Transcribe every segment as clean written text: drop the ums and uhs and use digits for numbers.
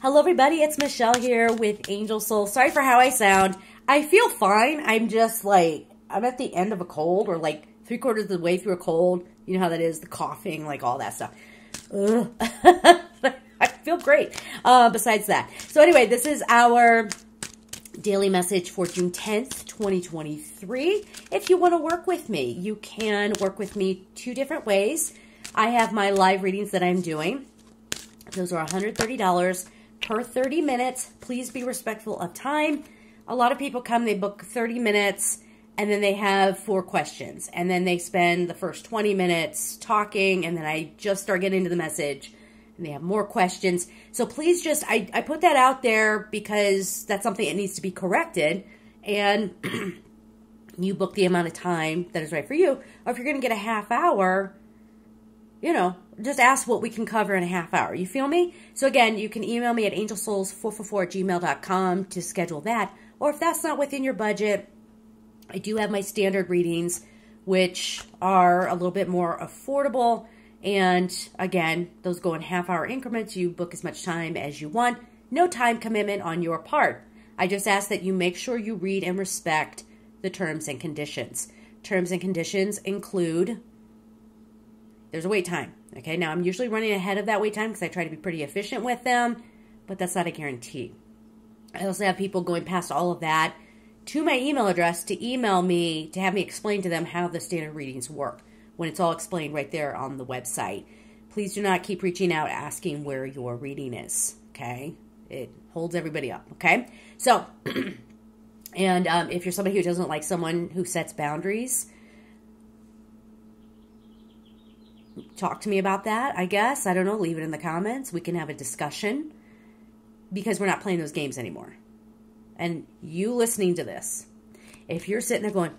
Hello everybody, it's Michelle here with Angel Soul. Sorry for how I sound. I feel fine. I'm just like, I'm at the end of a cold or like 3/4 of the way through a cold. You know how that is, the coughing, like all that stuff. Ugh. I feel great besides that. So anyway, this is our daily message for June 10th, 2023. If you want to work with me, you can work with me two different ways. I have my live readings that I'm doing. Those are $130. Per 30 minutes, please be respectful of time. A lot of people come, they book 30 minutes, and then they have 4 questions. And then they spend the first 20 minutes talking, and then I just start getting into the message, and they have more questions. So please just, I put that out there because that's something that needs to be corrected. And you book the amount of time that is right for you. Or if you're going to get a half hour, you know, just ask what we can cover in a half hour. You feel me? So again, you can email me at angelsouls444@gmail.com to schedule that. Or if that's not within your budget, I do have my standard readings, which are a little bit more affordable. And again, those go in half-hour increments. You book as much time as you want. No time commitment on your part. I just ask that you make sure you read and respect the terms and conditions. Terms and conditions include... there's a wait time, okay? Now, I'm usually running ahead of that wait time because I try to be pretty efficient with them, but that's not a guarantee. I also have people going past all of that to my email address to email me, to have me explain to them how the standard readings work when it's all explained right there on the website. Please do not keep reaching out asking where your reading is, okay? It holds everybody up, okay? So, and if you're somebody who doesn't like someone who sets boundaries, talk to me about that, I guess. I don't know. Leave it in the comments. We can have a discussion because we're not playing those games anymore. And you listening to this, if you're sitting there going,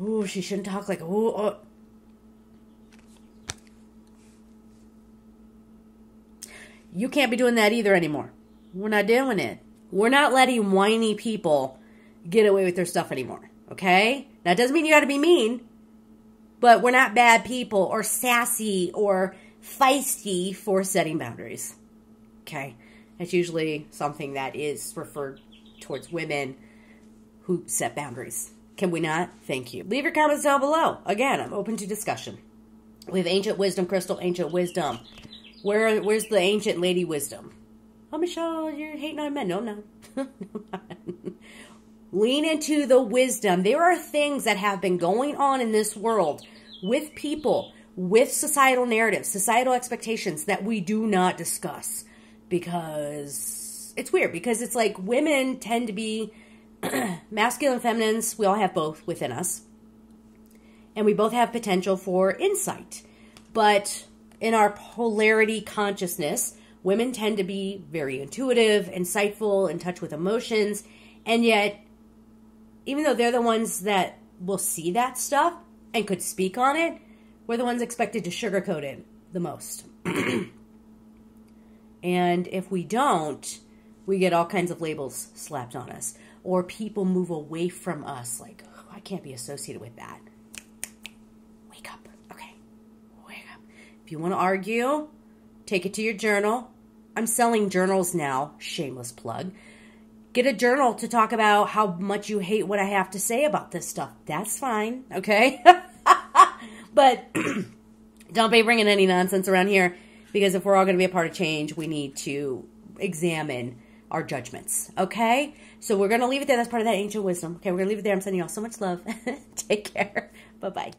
"Oh, she shouldn't talk like, oh, oh," you can't be doing that either anymore. We're not doing it. We're not letting whiny people get away with their stuff anymore, okay? Now, it doesn't mean you got to be mean. But we're not bad people or sassy or feisty for setting boundaries. Okay? That's usually something that is referred towards women who set boundaries. Can we not? Thank you. Leave your comments down below. Again, I'm open to discussion. We have Ancient Wisdom, Crystal, Ancient Wisdom. Where's the Ancient Lady Wisdom? Oh, Michelle, you're hating on men. No, no. Lean into the wisdom. There are things that have been going on in this world with people, with societal narratives, societal expectations that we do not discuss because it's weird, because it's like women tend to be masculine and feminines. We all have both within us and we both have potential for insight. But in our polarity consciousness, women tend to be very intuitive, insightful, in touch with emotions, and yet even though they're the ones that will see that stuff and could speak on it, we're the ones expected to sugarcoat it the most. And if we don't, we get all kinds of labels slapped on us. Or people move away from us like, oh, I can't be associated with that. Wake up. Okay. Wake up. If you want to argue, take it to your journal. I'm selling journals now. Shameless plug. Get a journal to talk about how much you hate what I have to say about this stuff. That's fine, okay? But don't be bringing any nonsense around here because if we're all going to be a part of change, we need to examine our judgments, okay? So we're going to leave it there. That's part of that ancient wisdom. Okay, we're going to leave it there. I'm sending you all so much love. Take care. Bye-bye.